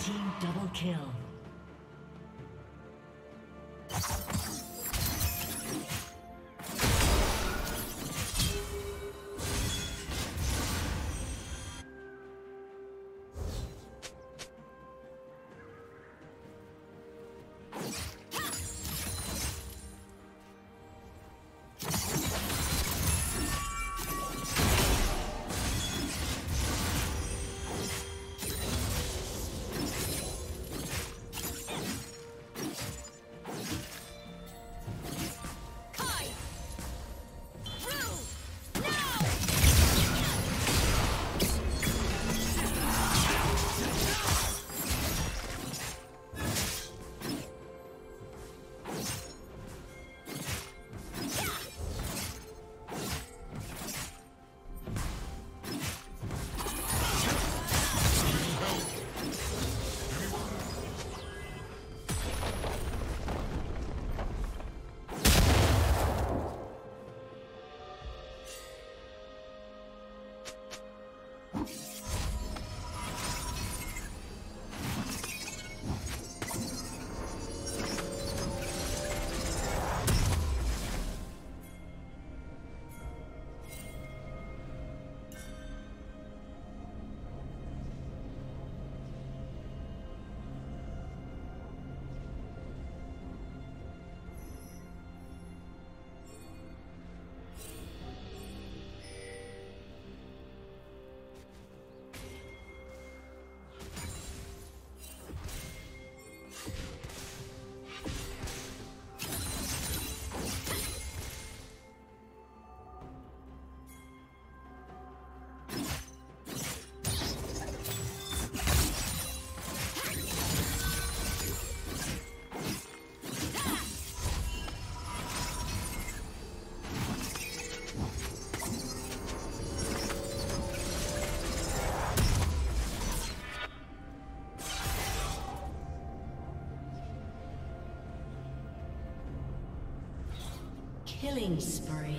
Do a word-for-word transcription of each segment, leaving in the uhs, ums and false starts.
Team double kill. Killing spree.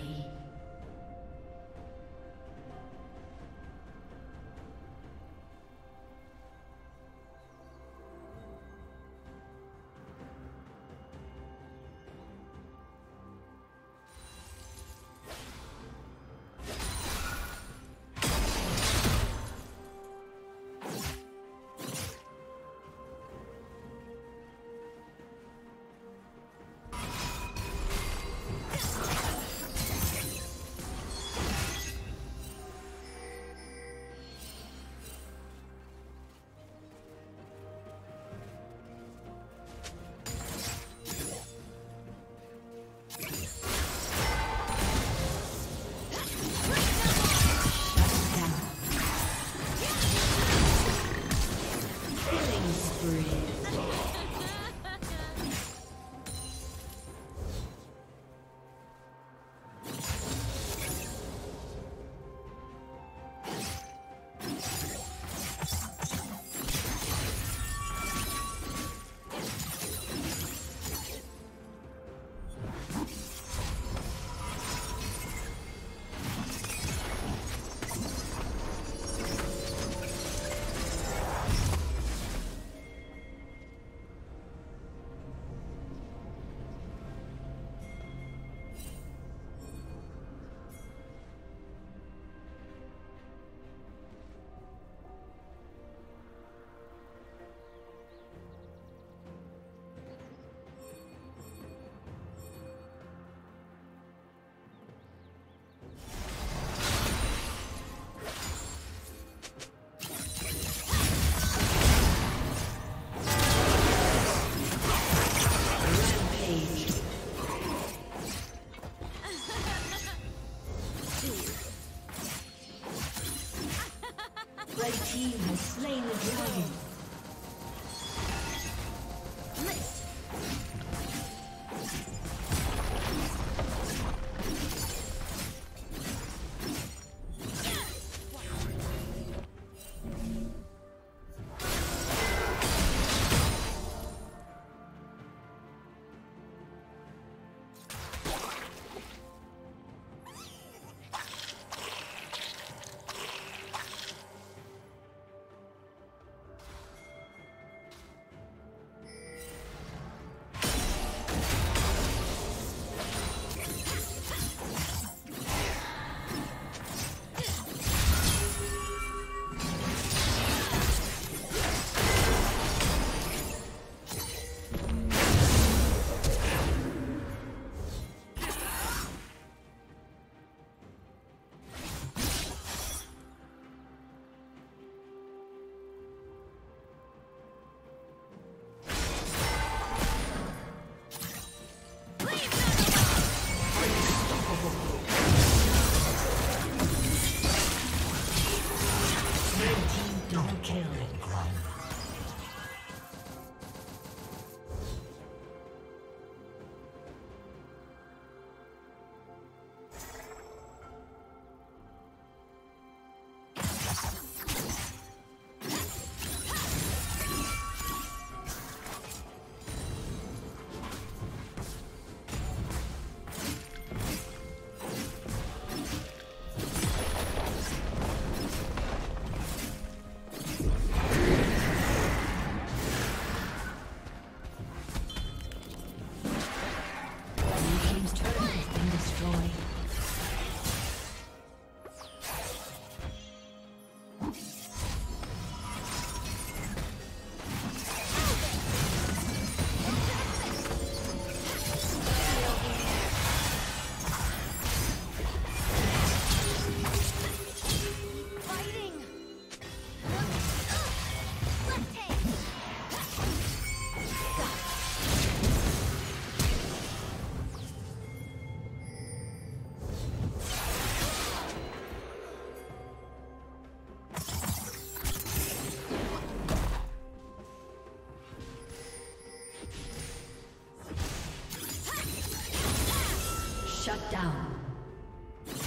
Shut down.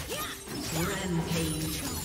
Yeah. Rampage.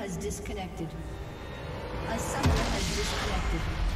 has disconnected. A summoner has disconnected.